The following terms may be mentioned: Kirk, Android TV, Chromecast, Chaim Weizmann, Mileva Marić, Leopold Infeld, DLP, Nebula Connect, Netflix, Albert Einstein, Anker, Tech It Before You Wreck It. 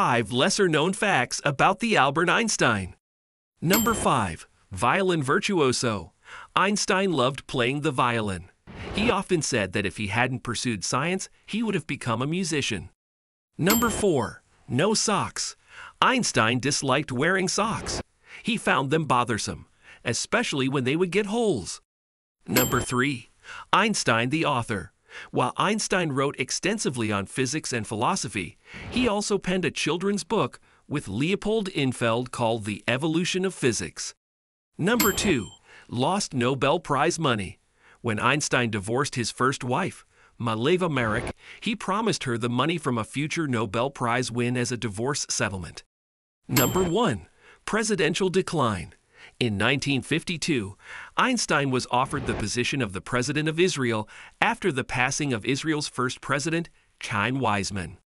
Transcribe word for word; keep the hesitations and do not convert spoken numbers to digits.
Five lesser-known facts about the Albert Einstein. Number five. Violin virtuoso. Einstein loved playing the violin. He often said that if he hadn't pursued science, he would have become a musician. Number four. No socks. Einstein disliked wearing socks. He found them bothersome, especially when they would get holes. Number three. Einstein the author. While Einstein wrote extensively on physics and philosophy, he also penned a children's book with Leopold Infeld called The Evolution of Physics. Number two. Lost Nobel Prize money. When Einstein divorced his first wife, Mileva Marić, he promised her the money from a future Nobel Prize win as a divorce settlement. Number one. Presidential decline. In nineteen fifty-two, Einstein was offered the position of the President of Israel after the passing of Israel's first president, Chaim Weizmann.